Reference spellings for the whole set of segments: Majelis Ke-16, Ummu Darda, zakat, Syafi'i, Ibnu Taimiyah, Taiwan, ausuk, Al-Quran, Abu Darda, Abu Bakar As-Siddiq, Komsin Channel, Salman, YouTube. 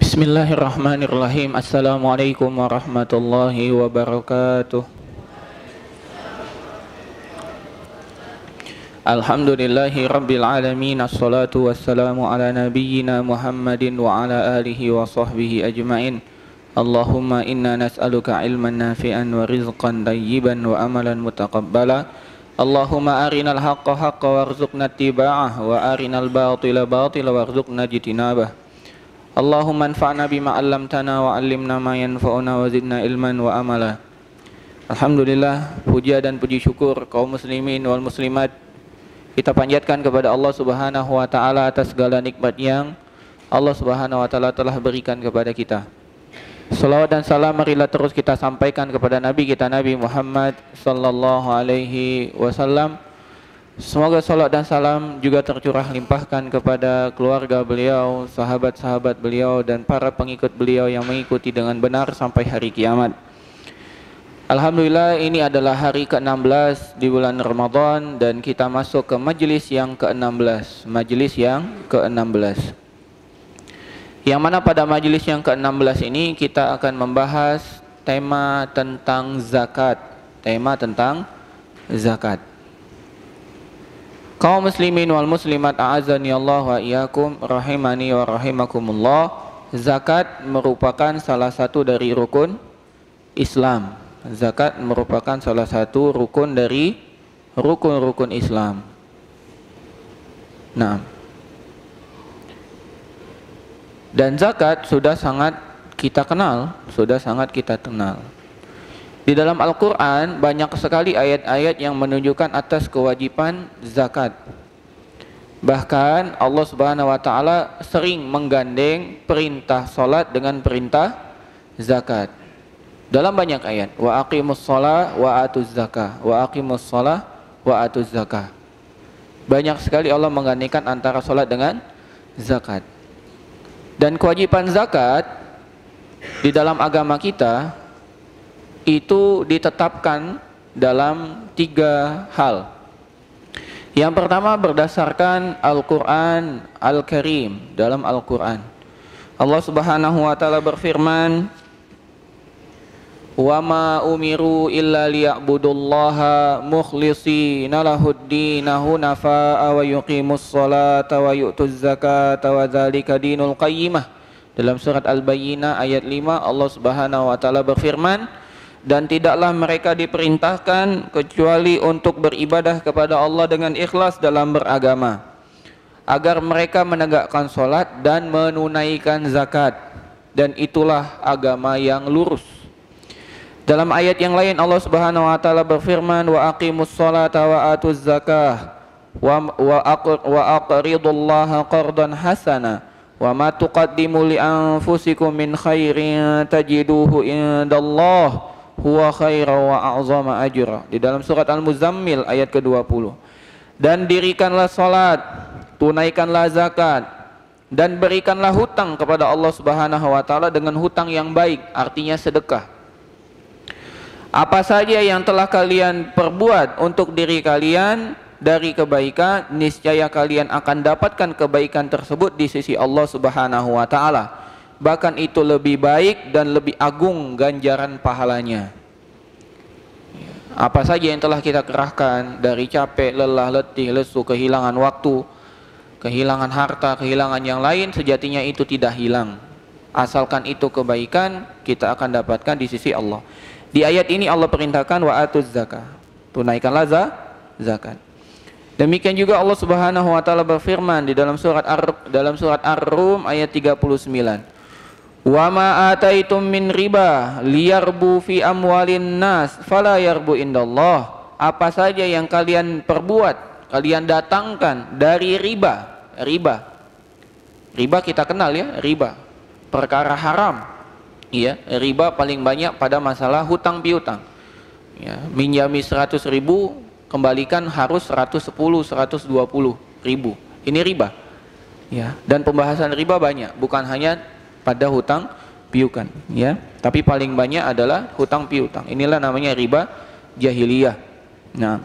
Bismillahirrahmanirrahim. Assalamualaikum warahmatullahi wabarakatuh. Alhamdulillahi rabbil alamin. Assalatu wassalamu ala nabiyyina Muhammadin wa ala alihi wa sahbihi ajma'in. Allahumma inna nas'aluka ilman nafi'an wa rizqan tayyiban wa amalan mutaqabbala. Allahumma arinal haqqa haqqa warzuqna tiba'ah wa arinal batila batila warzuqna jitinabah. Allahumma anfa'na bima 'allamtana wa 'allimna ma yanfa'una wa zidna ilman wa amala. Alhamdulillah, puja dan puji syukur kaum muslimin wal muslimat kita panjatkan kepada Allah Subhanahu wa taala atas segala nikmat yang Allah Subhanahu wa taala telah berikan kepada kita. Selawat dan salam marilah terus kita sampaikan kepada nabi kita Nabi Muhammad sallallahu alaihi wasallam. Semoga salat dan salam juga tercurah limpahkan kepada keluarga beliau, sahabat-sahabat beliau dan para pengikut beliau yang mengikuti dengan benar sampai hari kiamat. Alhamdulillah, ini adalah hari ke-16 di bulan Ramadan dan kita masuk ke majelis yang ke-16. Majelis yang ke-16. Yang mana pada majelis yang ke-16 ini kita akan membahas tema tentang zakat. Tema tentang zakat. Kaum muslimin wal muslimat a'azani Allah wa iyyakum rahimani wa rahimakumullah. Zakat merupakan salah satu dari rukun Islam. Zakat merupakan salah satu rukun dari rukun-rukun Islam. Nah, dan zakat sudah sangat kita kenal, Di dalam Al-Quran banyak sekali ayat-ayat yang menunjukkan atas kewajiban zakat. Bahkan Allah Subhanahu wa taala sering menggandeng perintah salat dengan perintah zakat. Dalam banyak ayat, wa aqimus shalah wa atuz zakah, wa aqimus shalah wa atuz zakah. Banyak sekali Allah menggandengkan antara salat dengan zakat. Dan kewajiban zakat di dalam agama kita itu ditetapkan dalam tiga hal. Yang pertama berdasarkan Al-Quran Al-Karim. Dalam Al-Quran Allah Subhanahu wa ta'ala berfirman, wa ma umiru illa liya'budullaha mukhlishina lahuddina hunafa'a wa yuqimus salata wa yu'tuz zakata wa dzalika dinul qayyimah. Dalam surat Al-Bayyinah ayat 5 Allah Subhanahu wa ta'ala berfirman, dan tidaklah mereka diperintahkan kecuali untuk beribadah kepada Allah dengan ikhlas dalam beragama, agar mereka menegakkan solat dan menunaikan zakat, dan itulah agama yang lurus. Dalam ayat yang lain Allah Subhanahu wa taala berfirman, wa aqimus salata wa atuz zakah wa aqridullaha qardan hasana wa ma tuqaddimu li anfusikum min khairin tajiduhu indallah huwa khaira wa a'zama ajra. Di dalam surat Al-Muzammil ayat ke-20. Dan dirikanlah salat, tunaikanlah zakat, dan berikanlah hutang kepada Allah Subhanahu wa taala dengan hutang yang baik, artinya sedekah. Apa saja yang telah kalian perbuat untuk diri kalian dari kebaikan, niscaya kalian akan dapatkan kebaikan tersebut di sisi Allah Subhanahu wa taala. Bahkan itu lebih baik dan lebih agung ganjaran pahalanya. Apa saja yang telah kita kerahkan dari capek, lelah, letih, lesu, kehilangan waktu, kehilangan harta, kehilangan yang lain, sejatinya itu tidak hilang. Asalkan itu kebaikan, kita akan dapatkan di sisi Allah. Di ayat ini Allah perintahkan wa atuz zakah, tunaikanlah zakat. Demikian juga Allah Subhanahu wa taala berfirman di dalam surat Ar-Rum ayat 39. Wa ma ataitum min riba liyarbu fi amwalin nas fala yarbu indallah. Apa saja yang kalian perbuat, kalian datangkan dari riba. Riba kita kenal ya, riba. Perkara haram. Ya, riba paling banyak pada masalah hutang piutang. Ya, minjami 100 ribu, kembalikan harus 110, 120 ribu. Ini riba. Ya, dan pembahasan riba banyak, bukan hanya pada hutang piutang ya, tapi paling banyak adalah hutang piutang. Inilah namanya riba jahiliyah. Nah,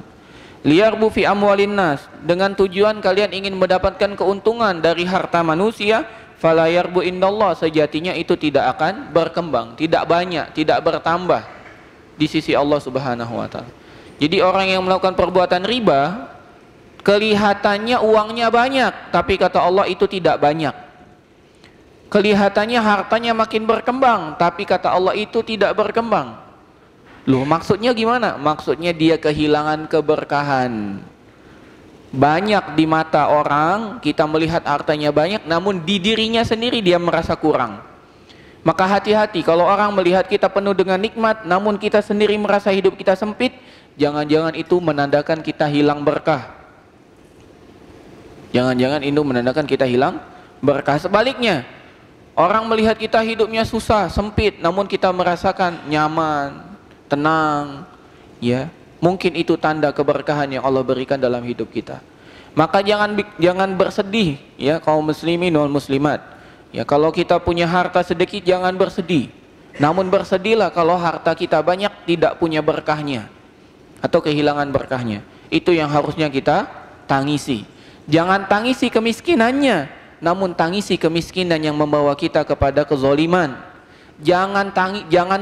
liyarbu fi amwalin nas, dengan tujuan kalian ingin mendapatkan keuntungan dari harta manusia, fala yarbu indallah, sejatinya itu tidak akan berkembang, tidak banyak, tidak bertambah di sisi Allah Subhanahu wa taala. Jadi orang yang melakukan perbuatan riba kelihatannya uangnya banyak, tapi kata Allah itu tidak banyak. Kelihatannya hartanya makin berkembang, tapi kata Allah itu tidak berkembang. Loh, maksudnya gimana? Maksudnya dia kehilangan keberkahan. Banyak di mata orang, kita melihat hartanya banyak, namun di dirinya sendiri dia merasa kurang. Maka hati-hati, kalau orang melihat kita penuh dengan nikmat, namun kita sendiri merasa hidup kita sempit, jangan-jangan itu menandakan kita hilang berkah. Jangan-jangan itu menandakan kita hilang berkah. Sebaliknya, orang melihat kita hidupnya susah, sempit, namun kita merasakan nyaman, tenang, ya. Mungkin itu tanda keberkahan yang Allah berikan dalam hidup kita. Maka jangan bersedih, ya kaum muslimin wal muslimat. Ya, kalau kita punya harta sedikit jangan bersedih. Namun bersedihlah kalau harta kita banyak tidak punya berkahnya atau kehilangan berkahnya. Itu yang harusnya kita tangisi. Jangan tangisi kemiskinannya, namun tangisi kemiskinan yang membawa kita kepada kezoliman. Jangan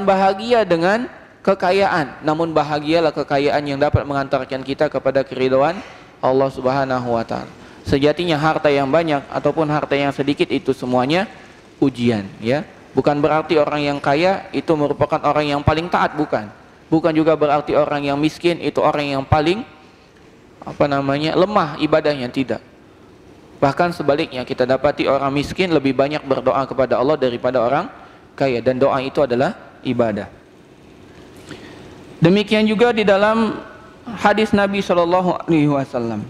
bahagia dengan kekayaan, namun bahagialah kekayaan yang dapat mengantarkan kita kepada keridhaan Allah Subhanahu wa taala. Sejatinya harta yang banyak ataupun harta yang sedikit itu semuanya ujian, ya. Bukan berarti orang yang kaya itu merupakan orang yang paling taat, bukan. Bukan juga berarti orang yang miskin itu orang yang paling lemah ibadahnya, tidak. Bahkan sebaliknya, kita dapati orang miskin lebih banyak berdoa kepada Allah daripada orang kaya, dan doa itu adalah ibadah. Demikian juga di dalam hadis Nabi SAW.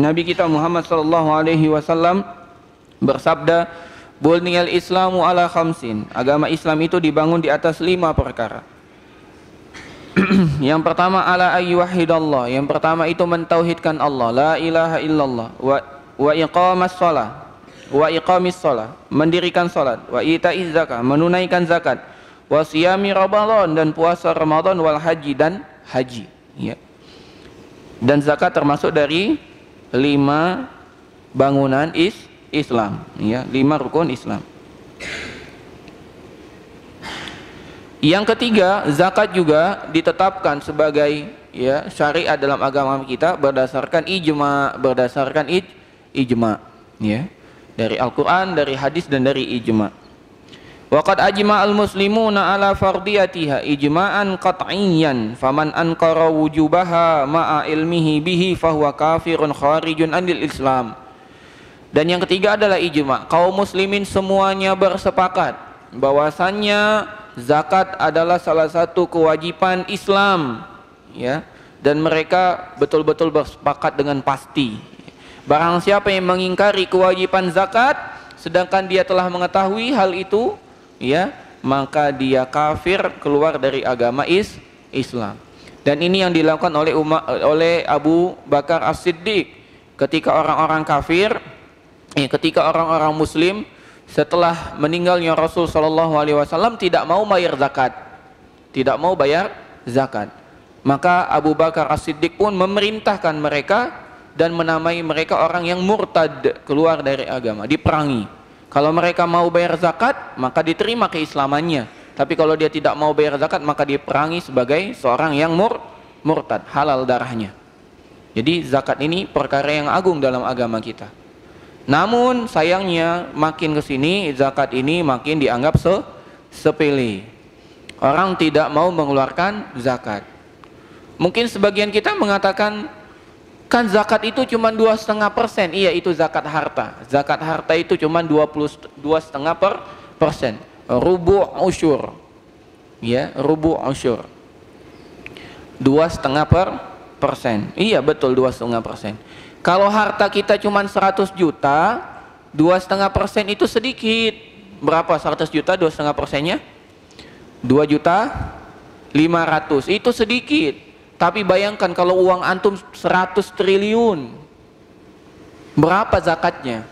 Nabi kita Muhammad SAW bersabda, "Buniyal Islamu ala khamsin." Agama Islam itu dibangun di atas 5 perkara. Yang pertama, ala ayyuhidallah. Yang pertama itu mentauhidkan Allah, la ilaha illallah, wa iqamas shalah, wa iqamis shalah, mendirikan salat, wa itaiz zakah, menunaikan zakat, wasiyami Ramadan, dan puasa Ramadan, wal haji, dan haji, ya. Dan zakat termasuk dari 5 bangunan Islam, ya, 5 rukun Islam. Yang ketiga, zakat juga ditetapkan sebagai, ya, syariat dalam agama kita berdasarkan ijma, ya, dari Al-Qur'an, dari hadis, dan dari ijma. Waqad ajma'al muslimuna ala fardiyatiha ijma'an qat'iyyan faman anqara wujubaha ma'a ilmihi bihi fahuwa kafirun kharijun anil Islam. Dan yang ketiga adalah ijma'. Kaum muslimin semuanya bersepakat bahwasannya zakat adalah salah satu kewajiban Islam, ya, dan mereka betul-betul bersepakat dengan pasti. Barang siapa yang mengingkari kewajiban zakat sedangkan dia telah mengetahui hal itu, ya, maka dia kafir, keluar dari agama Islam. Dan ini yang dilakukan oleh Abu Bakar As-Siddiq ketika orang-orang kafir, ketika orang-orang muslim setelah meninggalnya Rasul SAW tidak mau bayar zakat, maka Abu Bakar As-Siddiq pun memerintahkan mereka dan menamai mereka orang yang murtad, keluar dari agama, diperangi. Kalau mereka mau bayar zakat, maka diterima keislamannya. Tapi kalau dia tidak mau bayar zakat, maka diperangi sebagai seorang yang murtad, halal darahnya. Jadi zakat ini perkara yang agung dalam agama kita. Namun sayangnya makin kesini zakat ini makin dianggap sepele. Orang tidak mau mengeluarkan zakat. Mungkin sebagian kita mengatakan, kan zakat itu cuma 2,5%, iya itu zakat harta. Zakat harta itu cuma 22,5%. Rubu' usyur, ya, rubu' usyur, 2,5%. Iya betul, 2,5%. Kalau harta kita cuma 100 juta, 2,5% itu sedikit. Berapa 100 juta? 2,5%-nya 2.500.000. Itu sedikit. Tapi bayangkan kalau uang antum 100 triliun, berapa zakatnya?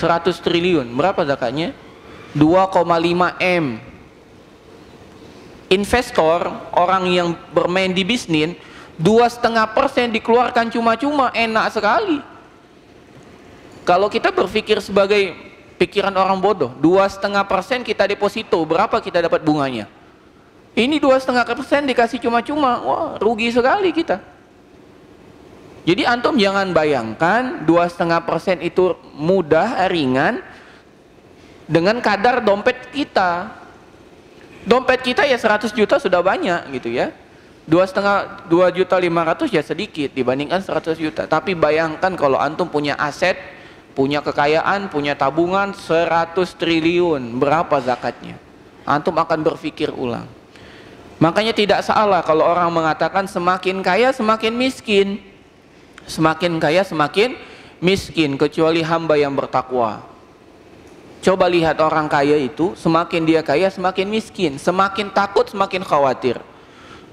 100 triliun, berapa zakatnya? 2,5 M. Investor, orang yang bermain di bisnis, 2,5% dikeluarkan cuma-cuma, enak sekali. Kalau kita berpikir sebagai pikiran orang bodoh. 2,5% kita deposito, berapa kita dapat bunganya? Ini 2,5% dikasih cuma-cuma, wah rugi sekali kita. Jadi antum jangan bayangkan 2,5% itu mudah, ringan dengan kadar dompet kita. Dompet kita ya 100 juta sudah banyak gitu ya. 2,5 juta ya sedikit dibandingkan 100 juta. Tapi bayangkan kalau antum punya aset, punya kekayaan, punya tabungan 100 triliun, berapa zakatnya? Antum akan berpikir ulang. Makanya tidak salah kalau orang mengatakan semakin kaya semakin miskin. Semakin kaya semakin miskin, kecuali hamba yang bertakwa. Coba lihat orang kaya itu, semakin dia kaya semakin miskin, semakin takut semakin khawatir.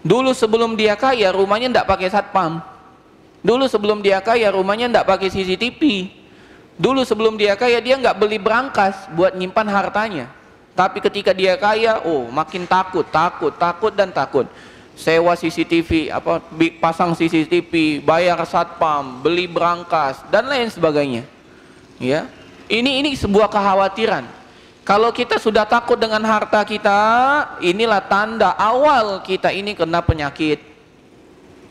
Dulu sebelum dia kaya rumahnya tidak pakai satpam. Dulu sebelum dia kaya rumahnya tidak pakai CCTV. Dulu sebelum dia kaya dia nggak beli brankas buat nyimpan hartanya. Tapi ketika dia kaya, oh makin takut, takut, takut dan takut. Sewa CCTV, apa pasang CCTV, bayar satpam, beli brankas dan lain sebagainya. Ya, ini sebuah kekhawatiran. Kalau kita sudah takut dengan harta kita, inilah tanda awal kita ini kena penyakit.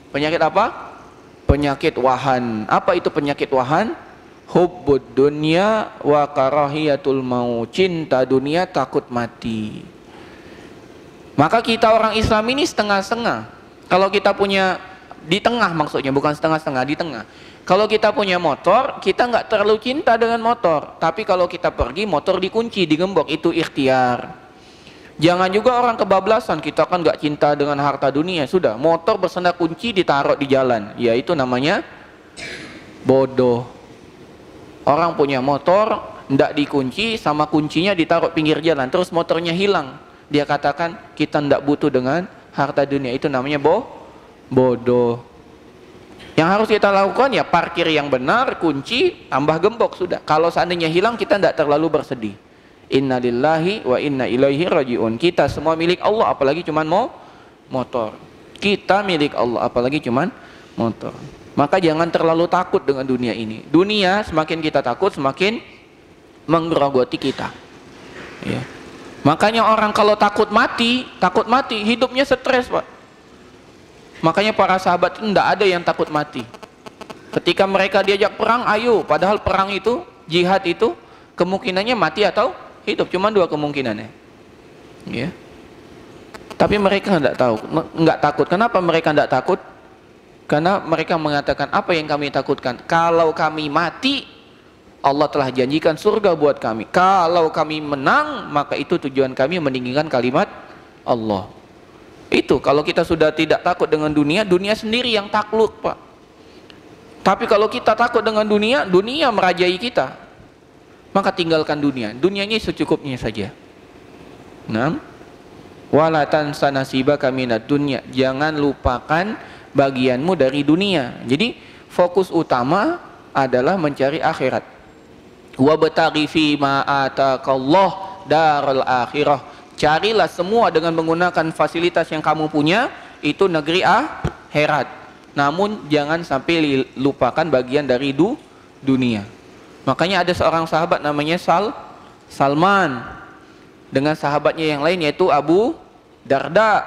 Penyakit apa? Penyakit wahan. Apa itu penyakit wahan? Hubbud dunya wa karahiyatul maut. Cinta dunia, takut mati. Maka kita orang Islam ini setengah-setengah. Kalau kita punya, di tengah maksudnya, bukan setengah-setengah, di tengah. Kalau kita punya motor, kita nggak terlalu cinta dengan motor. Tapi kalau kita pergi, motor dikunci, digembok, itu ikhtiar. Jangan juga orang kebablasan, kita kan nggak cinta dengan harta dunia. Sudah, motor bersenda kunci ditaruh di jalan. Ya itu namanya bodoh. Orang punya motor, nggak dikunci, sama kuncinya ditaruh pinggir jalan. Terus motornya hilang. Dia katakan, kita nggak butuh dengan harta dunia. Itu namanya bodoh. Yang harus kita lakukan ya parkir yang benar, kunci, tambah gembok sudah. Kalau seandainya hilang kita tidak terlalu bersedih. Innalillahi wa inna ilaihi rajiun. Kita semua milik Allah, apalagi cuman motor. Kita milik Allah, apalagi cuman motor. Maka jangan terlalu takut dengan dunia ini. Dunia semakin kita takut semakin menggerogoti kita. Ya. Makanya orang kalau takut mati hidupnya stres, Pak. Makanya para sahabat itu tidak ada yang takut mati. Ketika mereka diajak perang, ayo. Padahal perang itu, jihad itu, kemungkinannya mati atau hidup. Cuma dua kemungkinannya. Ya. Tapi mereka nggak takut. Kenapa mereka nggak takut? Karena mereka mengatakan, apa yang kami takutkan? Kalau kami mati, Allah telah janjikan surga buat kami. Kalau kami menang, maka itu tujuan kami meninggikan kalimat Allah. Itu kalau kita sudah tidak takut dengan dunia, dunia sendiri yang takluk, Pak. Tapi kalau kita takut dengan dunia, dunia merajai kita. Maka tinggalkan dunia. Dunianya secukupnya saja. 6. Wala tansa nasibaka minad dunya. Jangan lupakan bagianmu dari dunia. Jadi fokus utama adalah mencari akhirat. Wabtaghi fi ma ataqallah darul akhirah. Carilah semua dengan menggunakan fasilitas yang kamu punya, itu negeri akhirat. Namun jangan sampai lupakan bagian dari dunia. Makanya ada seorang sahabat namanya Salman dengan sahabatnya yang lain yaitu Abu Darda.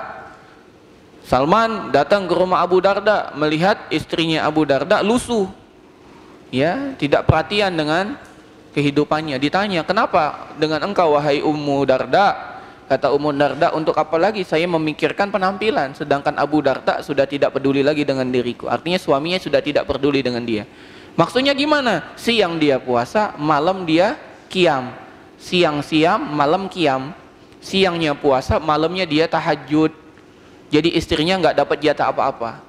Salman datang ke rumah Abu Darda, melihat istrinya Abu Darda lusuh. Ya, tidak perhatian dengan kehidupannya. Ditanya, "Kenapa dengan engkau wahai Ummu Darda?" Kata Ummu Darda, untuk apa lagi saya memikirkan penampilan, sedangkan Abu Darda sudah tidak peduli lagi dengan diriku. Artinya suaminya sudah tidak peduli dengan dia. Maksudnya gimana? Siang dia puasa, malam dia qiyam. Siang malam qiyam. Siangnya puasa, malamnya dia tahajud. Jadi istrinya nggak dapat jatah apa-apa.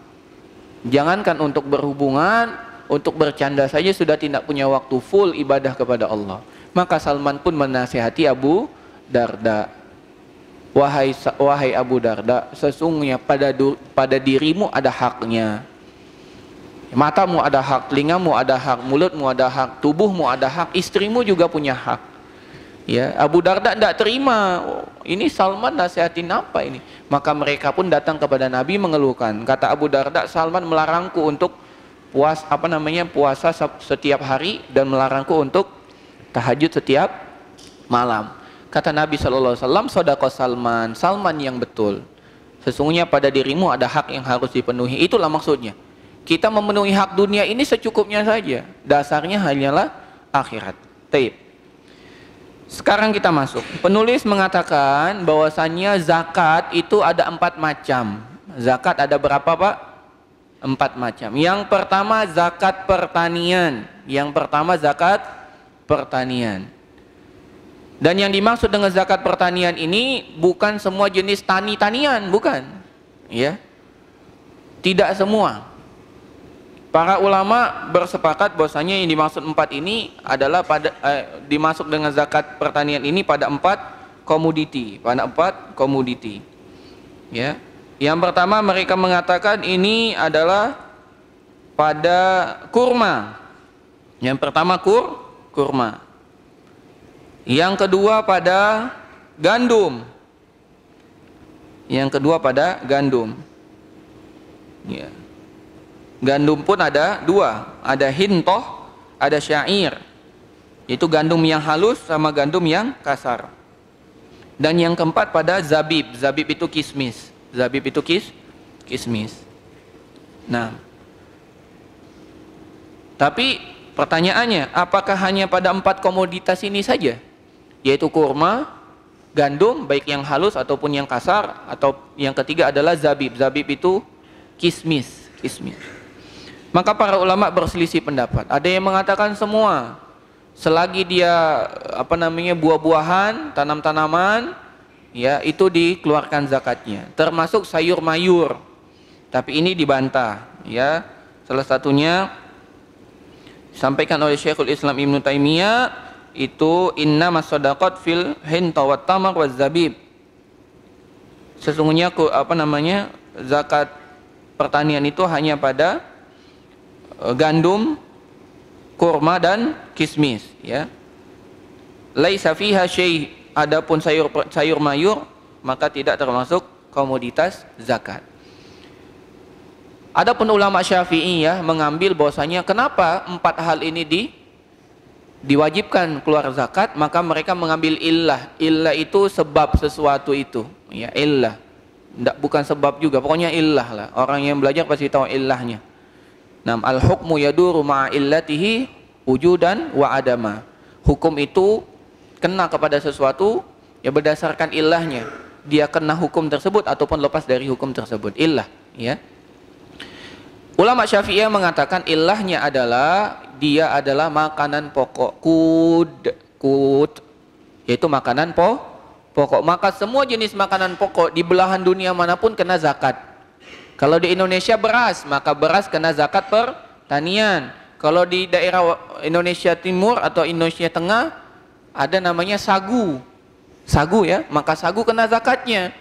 Jangankan untuk berhubungan, untuk bercanda saja sudah tidak punya waktu full ibadah kepada Allah. Maka Salman pun menasihati Abu Darda. Wahai Abu Darda, sesungguhnya pada dirimu ada haknya. Matamu ada hak, telingamu ada hak, mulutmu ada hak, tubuhmu ada hak, istrimu juga punya hak. Ya, Abu Darda tidak terima. Oh, ini Salman nasihatin apa ini? Maka mereka pun datang kepada Nabi mengeluhkan. Kata Abu Darda, Salman melarangku untuk puasa setiap hari dan melarangku untuk tahajud setiap malam. Kata Nabi SAW, Sodaqo Salman, Salman yang betul. Sesungguhnya pada dirimu ada hak yang harus dipenuhi. Itulah maksudnya. Kita memenuhi hak dunia ini secukupnya saja. Dasarnya hanyalah akhirat. Taib. Sekarang kita masuk. Penulis mengatakan bahwasannya zakat itu ada 4 macam. Zakat ada berapa, Pak? 4 macam. Yang pertama zakat pertanian. Dan yang dimaksud dengan zakat pertanian ini bukan semua jenis tani-tanian, bukan. Ya. Tidak semua. Para ulama bersepakat bahwasanya yang dimaksud 4 ini adalah dimaksud dengan zakat pertanian ini pada 4 komoditi, Ya. Yang pertama mereka mengatakan ini adalah pada kurma. Yang pertama kurma. Yang kedua pada gandum. Ya. Gandum pun ada 2, ada hintoh, ada syair. Itu gandum yang halus sama gandum yang kasar. Dan yang keempat pada zabib. Zabib itu kismis. Nah. Tapi pertanyaannya, apakah hanya pada 4 komoditas ini saja? Yaitu kurma, gandum, baik yang halus ataupun yang kasar, atau yang ketiga adalah zabib. Zabib itu kismis, Maka para ulama berselisih pendapat. Ada yang mengatakan semua, selagi dia buah-buahan, tanam-tanaman, ya itu dikeluarkan zakatnya. Termasuk sayur mayur. Tapi ini dibantah, ya. Salah satunya disampaikan oleh Syekhul Islam Ibnu Taimiyah itu innamas shadaqat fil hinta wat tamar waz zabib. Sesungguhnya zakat pertanian itu hanya pada gandum, kurma dan kismis, ya. Laisa fiha syai', adapun sayur mayur maka tidak termasuk komoditas zakat. Adapun ulama Syafi'i ya mengambil bahwasanya kenapa 4 hal ini diwajibkan keluar zakat, maka mereka mengambil illah. Illah itu sebab sesuatu itu, ya, illah. Bukan sebab juga, pokoknya illah lah. Orang yang belajar pasti tahu illahnya. Al-hukmu yaduru ma'a illatihi wujudan wa adama. Hukum itu kena kepada sesuatu ya berdasarkan illahnya. Dia kena hukum tersebut ataupun lepas dari hukum tersebut. Illah, ya. Ulama Syafi'iyah mengatakan illahnya adalah dia adalah makanan pokok, yaitu makanan pokok. Maka semua jenis makanan pokok di belahan dunia manapun kena zakat. Kalau di Indonesia beras, maka beras kena zakat pertanian. Kalau di daerah Indonesia Timur atau Indonesia Tengah ada namanya sagu. Sagu ya, maka sagu kena zakatnya.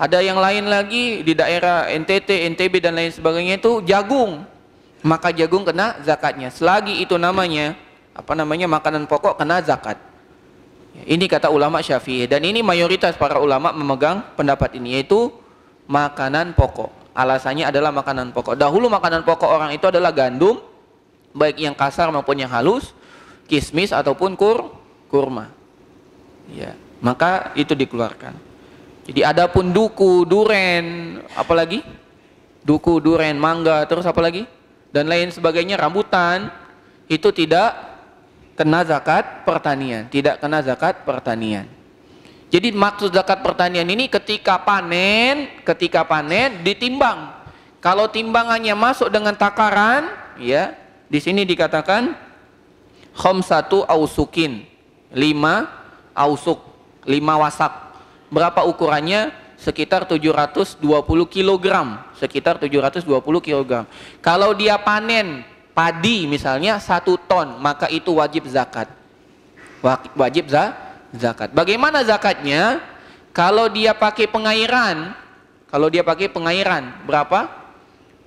Ada yang lain lagi di daerah NTT, NTB dan lain sebagainya itu jagung. Maka jagung kena zakatnya. Selagi itu namanya makanan pokok kena zakat. Ini kata ulama Syafi'i, dan ini mayoritas para ulama memegang pendapat ini, yaitu makanan pokok. Alasannya adalah makanan pokok. Dahulu makanan pokok orang itu adalah gandum, baik yang kasar maupun yang halus, kismis ataupun kurma. Ya, maka itu dikeluarkan. Jadi adapun duku, duren, apalagi? Duku, duren, mangga, terus apalagi? Dan lain sebagainya, rambutan, itu tidak kena zakat pertanian, Jadi maksud zakat pertanian ini ketika panen, ditimbang. Kalau timbangannya masuk dengan takaran, ya, di sini dikatakan khamsatu ausukin, 5 ausuk, 5 wasak. Berapa ukurannya? Sekitar 720 kg, Kalau dia panen padi misalnya 1 ton, maka itu wajib zakat. Zakat. Bagaimana zakatnya? Kalau dia pakai pengairan, berapa?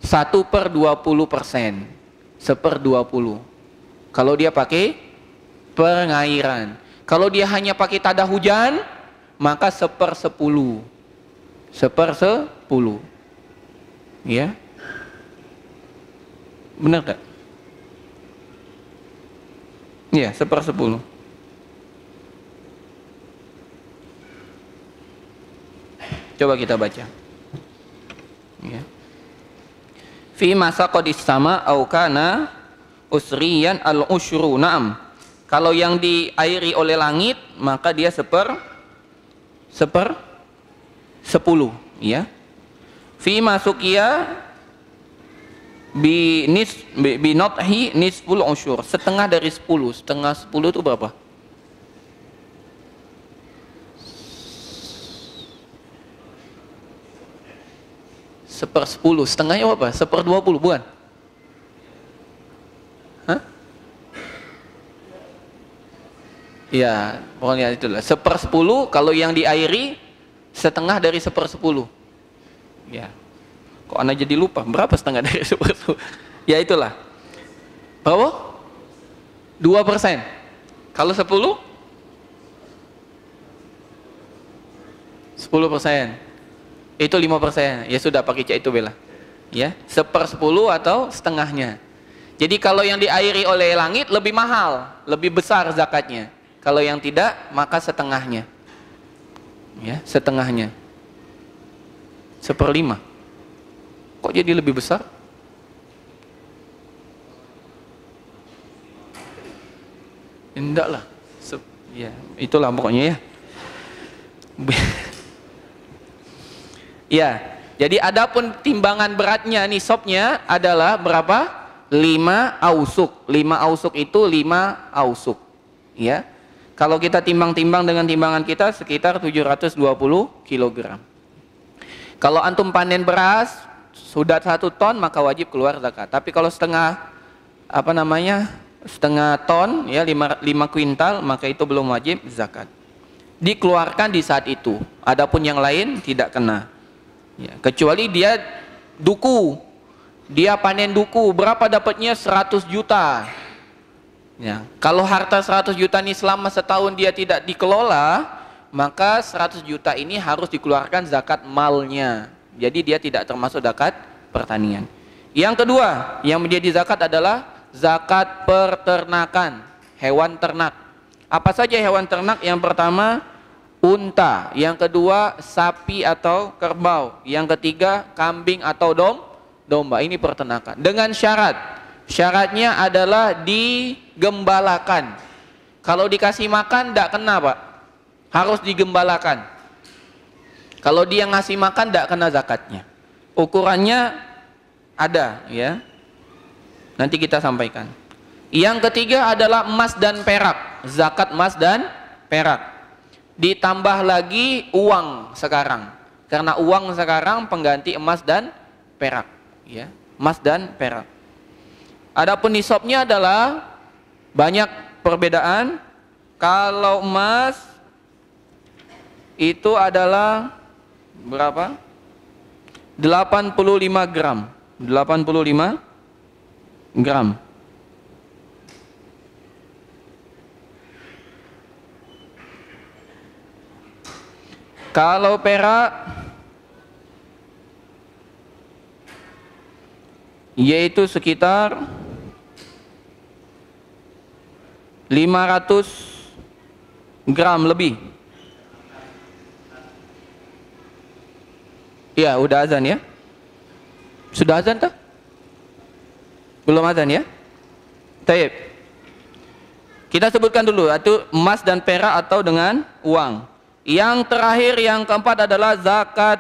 1/20%. 1/20. Kalau dia pakai pengairan. Kalau dia hanya pakai tadah hujan, maka 1/10. 1/10. Ya. Benar tak? Ya, 1/10. Coba kita baca. Ya. Fi masa qadis sama au kana usriyan al-usyru. Naam. Kalau yang diairi oleh langit maka dia seper 10, ya. Fi masukia bi nisful usyur, setengah dari 10. Setengah 10 itu berapa? 1/10, setengahnya apa? 1/20, bukan? Hah? Ya, pokoknya itulah. 1/10, kalau yang diairi, setengah dari 1/10. Ya. Kok anak jadi lupa? Berapa setengah dari 1/10? Ya itulah. Berapa? 2%. Kalau 10? 10%. Itu 5%, ya sudah pakai C itu Bella, ya 1/10 atau setengahnya. Jadi kalau yang diairi oleh langit lebih mahal, lebih besar zakatnya. Kalau yang tidak maka setengahnya, ya setengahnya, 1/5. Kok jadi lebih besar? Enggak lah, ya itulah pokoknya ya. Ya, jadi adapun timbangan beratnya nisabnya adalah berapa? 5 ausuk. 5 ausuk itu 5 ausuk. Ya, kalau kita timbang-timbang dengan timbangan kita sekitar 720 kg. Kalau antum panen beras sudah 1 ton maka wajib keluar zakat. Tapi kalau setengah ton ya 5 kuintal maka itu belum wajib zakat. Dikeluarkan di saat itu. Adapun yang lain tidak kena. Ya, kecuali dia duku, dia panen duku, berapa dapatnya? 100 juta. Ya, kalau harta 100 juta ini selama setahun dia tidak dikelola, maka 100 juta ini harus dikeluarkan zakat malnya. Jadi dia tidak termasuk zakat pertanian. Yang kedua, yang menjadi zakat adalah zakat peternakan, hewan ternak. Apa saja hewan ternak? Yang pertama, unta, yang kedua sapi atau kerbau, yang ketiga kambing atau domba. Ini peternakan dengan syaratnya adalah digembalakan. Kalau dikasih makan tidak kena Pak, harus digembalakan. Kalau dia ngasih makan tidak kena zakatnya. Ukurannya ada ya, nanti kita sampaikan. Yang ketiga adalah emas dan perak, zakat emas dan perak. Ditambah lagi uang sekarang, karena uang sekarang pengganti emas dan perak, ya emas dan perak. Adapun nisabnya adalah banyak perbedaan. Kalau emas itu adalah berapa? 85 gram. Kalau perak yaitu sekitar 500 gram lebih. Ya, udah azan ya? Sudah azan tak? Belum azan ya? Taib. Kita sebutkan dulu itu emas dan perak atau dengan uang. Yang terakhir, yang keempat adalah zakat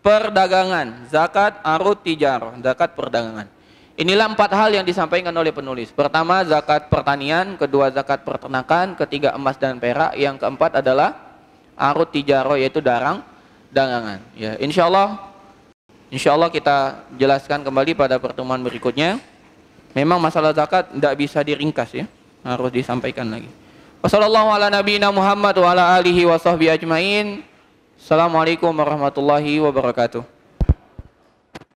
perdagangan, zakat arud tijarah, zakat perdagangan. Inilah 4 hal yang disampaikan oleh penulis. Pertama zakat pertanian, kedua zakat peternakan, ketiga emas dan perak, yang keempat adalah arud tijarah yaitu dagangan. Ya, insya Allah kita jelaskan kembali pada pertemuan berikutnya. Memang masalah zakat tidak bisa diringkas ya, harus disampaikan lagi. Wassallallahu ala nabiyina Muhammad wa ala alihi wa sahbihi ajmain. Assalamualaikum warahmatullahi wabarakatuh.